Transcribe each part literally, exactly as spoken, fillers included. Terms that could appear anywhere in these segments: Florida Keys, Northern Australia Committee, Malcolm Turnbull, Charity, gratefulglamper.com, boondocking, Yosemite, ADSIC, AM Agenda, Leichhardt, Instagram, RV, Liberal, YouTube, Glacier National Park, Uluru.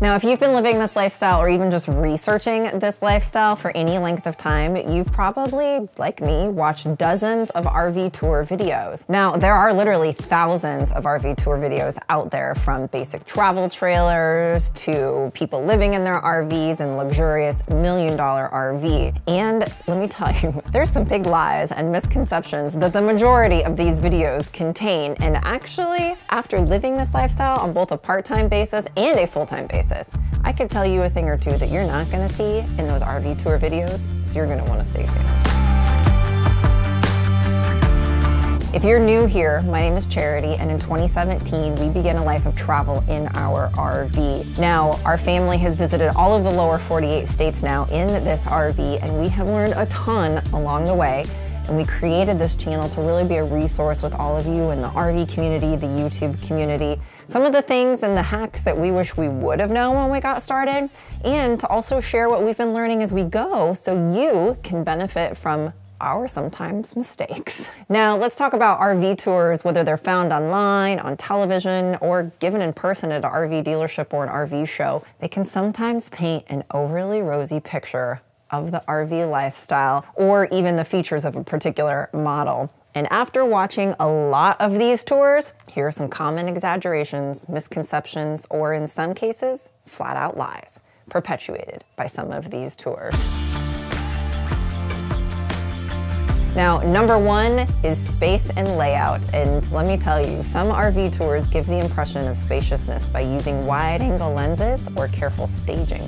Now, if you've been living this lifestyle or even just researching this lifestyle for any length of time, you've probably, like me, watched dozens of R V tour videos. Now, there are literally thousands of R V tour videos out there, from basic travel trailers to people living in their R Vs and luxurious million dollar R V. And let me tell you, there's some big lies and misconceptions that the majority of these videos contain. And actually, after living this lifestyle on both a part-time basis and a full-time basis, I could tell you a thing or two that you're not gonna see in those R V tour videos, so you're gonna wanna stay tuned. If you're new here, my name is Charity, and in twenty seventeen, we began a life of travel in our R V. Now, our family has visited all of the lower forty-eight states now in this R V, and we have learned a ton along the way. And we created this channel to really be a resource with all of you in the R V community, the YouTube community, some of the things and the hacks that we wish we would have known when we got started, and to also share what we've been learning as we go so you can benefit from our sometimes mistakes. Now, let's talk about R V tours, whether they're found online, on television, or given in person at an R V dealership or an R V show. They can sometimes paint an overly rosy picture of the R V lifestyle, or even the features of a particular model. And after watching a lot of these tours, here are some common exaggerations, misconceptions, or in some cases, flat out lies perpetuated by some of these tours. Now, number one is space and layout. And let me tell you, some R V tours give the impression of spaciousness by using wide-angle lenses or careful staging.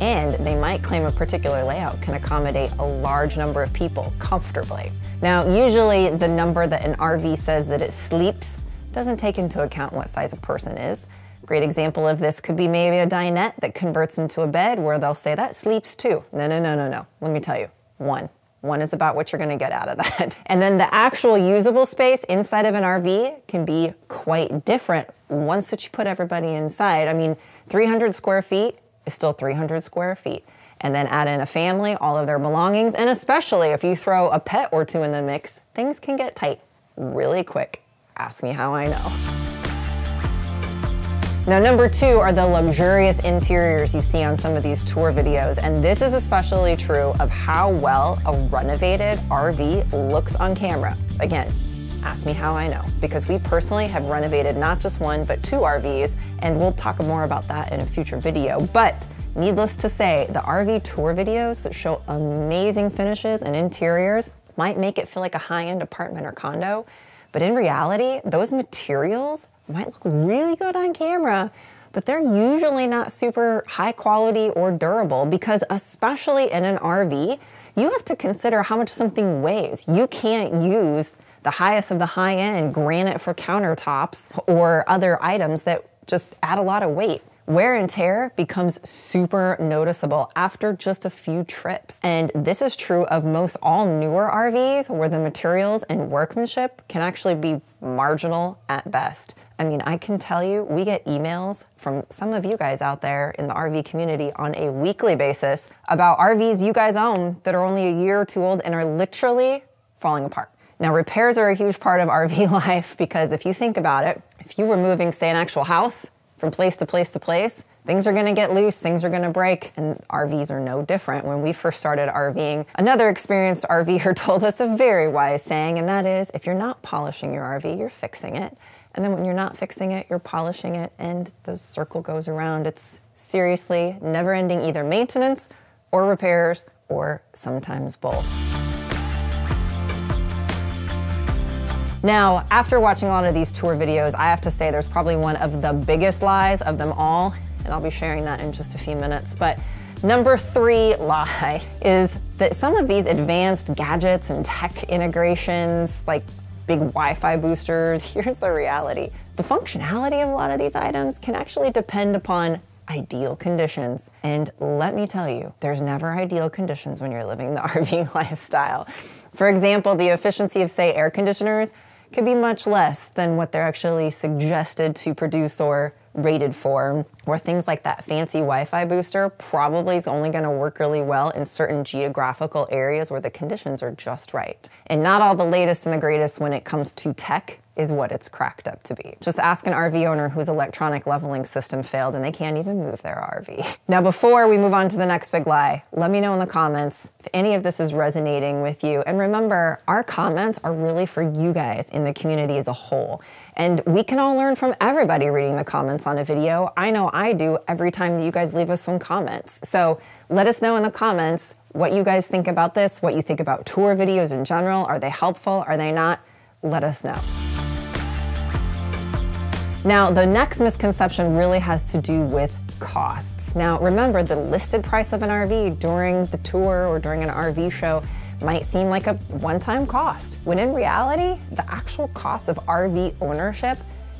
And they might claim a particular layout can accommodate a large number of people comfortably. Now, usually the number that an R V says that it sleeps doesn't take into account what size a person is. A great example of this could be maybe a dinette that converts into a bed where they'll say that sleeps two. No, no, no, no, no. Let me tell you, one. One is about what you're gonna get out of that. And then the actual usable space inside of an R V can be quite different once that you put everybody inside. I mean, three hundred square feet is still three hundred square feet. And then add in a family, all of their belongings, and especially if you throw a pet or two in the mix, things can get tight really quick. Ask me how I know. Now, number two are the luxurious interiors you see on some of these tour videos. And this is especially true of how well a renovated R V looks on camera. Again, ask me how I know, because we personally have renovated not just one, but two R Vs, and we'll talk more about that in a future video. But needless to say, the R V tour videos that show amazing finishes and interiors might make it feel like a high-end apartment or condo, but in reality, those materials might look really good on camera, but they're usually not super high quality or durable, because especially in an R V, you have to consider how much something weighs. You can't use the highest of the high-end granite for countertops or other items that just add a lot of weight. Wear and tear becomes super noticeable after just a few trips. And this is true of most all newer R Vs, where the materials and workmanship can actually be marginal at best. I mean, I can tell you, we get emails from some of you guys out there in the R V community on a weekly basis about R Vs you guys own that are only a year or two old and are literally falling apart. Now, repairs are a huge part of R V life, because if you think about it, if you were moving, say, an actual house from place to place to place, things are gonna get loose, things are gonna break, and R Vs are no different. When we first started RVing, another experienced RVer told us a very wise saying, and that is, if you're not polishing your R V, you're fixing it. And then when you're not fixing it, you're polishing it, and the circle goes around. It's seriously never-ending, either maintenance or repairs, or sometimes both. Now, after watching a lot of these tour videos, I have to say there's probably one of the biggest lies of them all, and I'll be sharing that in just a few minutes. But number three lie is that some of these advanced gadgets and tech integrations, like big Wi-Fi boosters, here's the reality. The functionality of a lot of these items can actually depend upon ideal conditions. And let me tell you, there's never ideal conditions when you're living the R V lifestyle. For example, the efficiency of, say, air conditioners could be much less than what they're actually suggested to produce or rated for, or things like that fancy Wi-Fi booster probably is only gonna work really well in certain geographical areas where the conditions are just right. And not all the latest and the greatest when it comes to tech is what it's cracked up to be. Just ask an R V owner whose electronic leveling system failed and they can't even move their R V. Now, before we move on to the next big lie, let me know in the comments if any of this is resonating with you. And remember, our comments are really for you guys in the community as a whole. And we can all learn from everybody reading the comments on a video. I know I do every time that you guys leave us some comments. So let us know in the comments what you guys think about this, what you think about tour videos in general. Are they helpful? Are they not? Let us know. Now, the next misconception really has to do with costs. Now, remember, the listed price of an R V during the tour or during an R V show might seem like a one-time cost, when in reality, the actual cost of R V ownership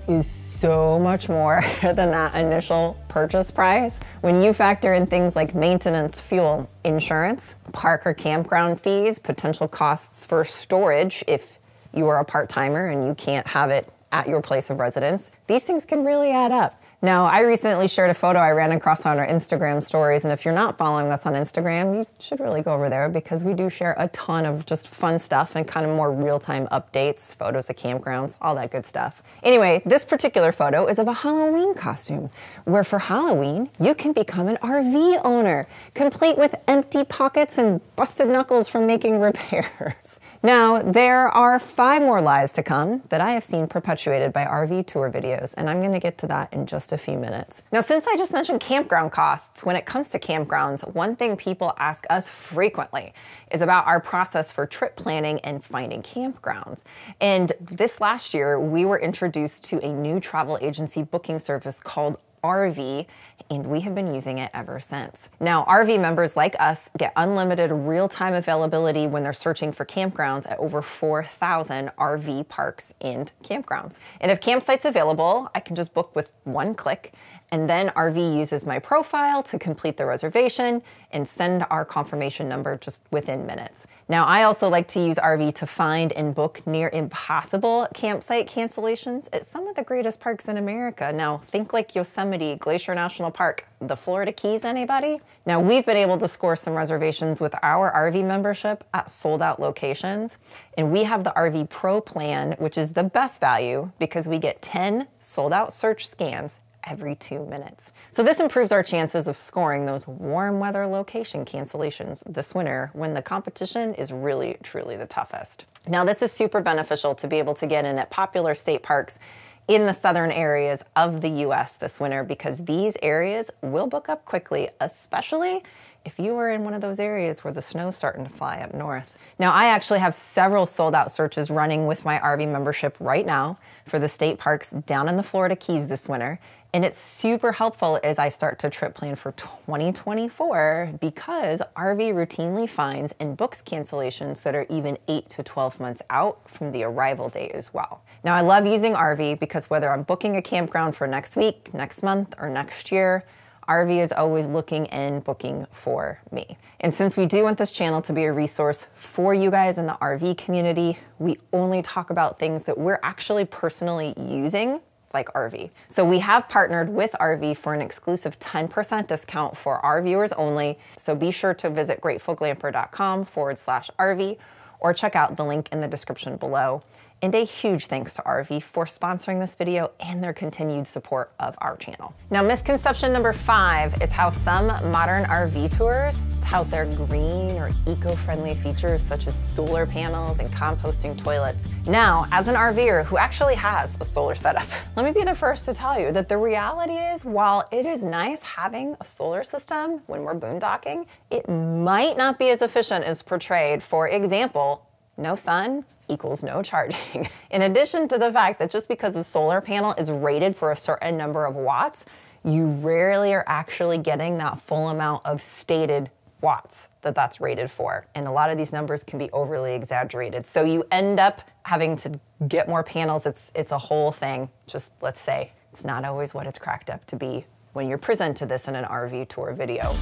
is so much more than that initial purchase price. When you factor in things like maintenance, fuel, insurance, park or campground fees, potential costs for storage if you are a part-timer and you can't have it at your place of residence, these things can really add up. Now, I recently shared a photo I ran across on our Instagram stories, and if you're not following us on Instagram, you should really go over there because we do share a ton of just fun stuff and kind of more real-time updates, photos of campgrounds, all that good stuff. Anyway, this particular photo is of a Halloween costume, where for Halloween, you can become an R V owner, complete with empty pockets and busted knuckles from making repairs. Now, there are five more lies to come that I have seen perpetuated by R V tour videos, and I'm gonna get to that in just a few minutes. Now, since I just mentioned campground costs, when it comes to campgrounds, one thing people ask us frequently is about our process for trip planning and finding campgrounds. And this last year, we were introduced to a new travel agency booking service called R V, and we have been using it ever since. Now, R V members like us get unlimited real-time availability when they're searching for campgrounds at over four thousand R V parks and campgrounds. And if campsites available, I can just book with one click, and then R V uses my profile to complete the reservation and send our confirmation number just within minutes. Now, I also like to use R V to find and book near impossible campsite cancellations at some of the greatest parks in America. Now, think like Yosemite, Glacier National Park, the Florida Keys, anybody? Now, we've been able to score some reservations with our R V membership at sold out locations, and we have the R V Pro plan, which is the best value because we get ten sold out search scans every two minutes. So this improves our chances of scoring those warm weather location cancellations this winter when the competition is really, truly the toughest. Now, this is super beneficial to be able to get in at popular state parks in the southern areas of the U S this winter because these areas will book up quickly, especially if you are in one of those areas where the snow's starting to fly up north. Now, I actually have several sold out searches running with my R V membership right now for the state parks down in the Florida Keys this winter. And it's super helpful as I start to trip plan for twenty twenty-four because R V routinely finds and books cancellations that are even eight to twelve months out from the arrival date as well. Now, I love using R V because whether I'm booking a campground for next week, next month, or next year, R V is always looking and booking for me. And since we do want this channel to be a resource for you guys in the R V community, we only talk about things that we're actually personally using, like R V. So we have partnered with R V for an exclusive ten percent discount for RVers only. So be sure to visit gratefulglamper.com forward slash RV or check out the link in the description below. And a huge thanks to R V for sponsoring this video and their continued support of our channel. Now, misconception number five is how some modern R V tours tout their green or eco-friendly features such as solar panels and composting toilets. Now, as an RVer who actually has a solar setup, let me be the first to tell you that the reality is, while it is nice having a solar system when we're boondocking, it might not be as efficient as portrayed. For example, no sun equals no charging. In addition to the fact that just because a solar panel is rated for a certain number of watts, you rarely are actually getting that full amount of stated watts that that's rated for. And a lot of these numbers can be overly exaggerated. So you end up having to get more panels. It's, it's a whole thing. Just let's say it's not always what it's cracked up to be when you're presented this in an R V tour video.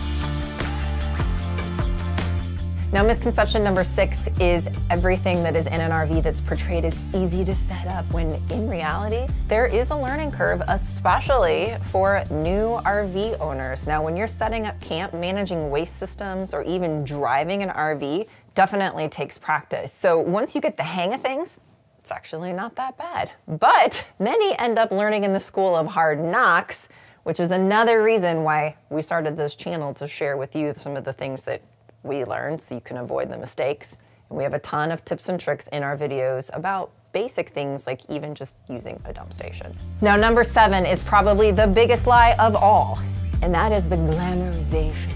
Now, misconception number six is everything that is in an R V that's portrayed as easy to set up, when in reality, there is a learning curve, especially for new R V owners. Now, when you're setting up camp, managing waste systems, or even driving an R V, definitely takes practice. So once you get the hang of things, it's it's actually not that bad. But many end up learning in the school of hard knocks, which is another reason why we started this channel, to share with you some of the things that we learned so you can avoid the mistakes. And we have a ton of tips and tricks in our videos about basic things like even just using a dump station. Now, number seven is probably the biggest lie of all, and that is the glamorization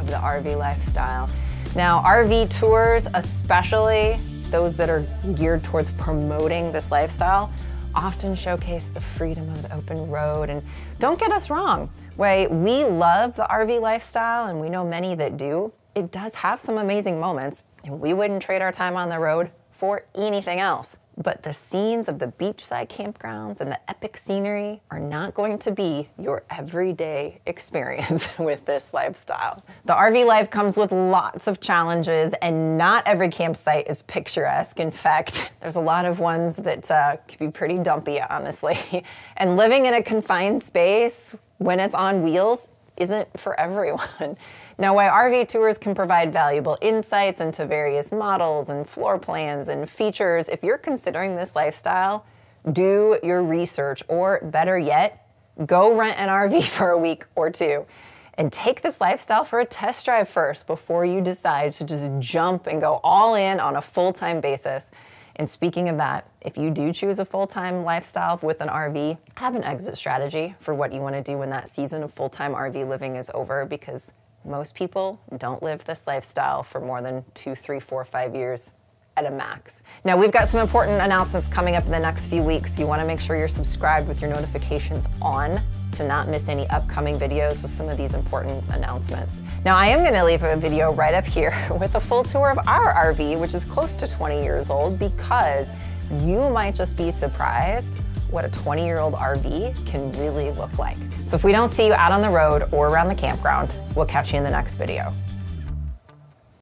of the R V lifestyle. Now, R V tours, especially those that are geared towards promoting this lifestyle, often showcase the freedom of the open road. And don't get us wrong, right? We love the R V lifestyle, and we know many that do. It does have some amazing moments, and we wouldn't trade our time on the road for anything else. But the scenes of the beachside campgrounds and the epic scenery are not going to be your everyday experience with this lifestyle. The R V life comes with lots of challenges, and not every campsite is picturesque. In fact, there's a lot of ones that uh, could be pretty dumpy, honestly. And living in a confined space when it's on wheels isn't for everyone. Now, while R V tours can provide valuable insights into various models and floor plans and features, if you're considering this lifestyle, do your research, or better yet, go rent an R V for a week or two and take this lifestyle for a test drive first before you decide to just jump and go all in on a full-time basis. And speaking of that, if you do choose a full-time lifestyle with an R V, have an exit strategy for what you want to do when that season of full-time R V living is over, because most people don't live this lifestyle for more than two, three, four, five years at a max. Now, we've got some important announcements coming up in the next few weeks, so you want to make sure you're subscribed with your notifications on to not miss any upcoming videos with some of these important announcements. Now, I am gonna leave a video right up here with a full tour of our R V, which is close to twenty years old, because you might just be surprised what a twenty year old R V can really look like. So if we don't see you out on the road or around the campground, we'll catch you in the next video.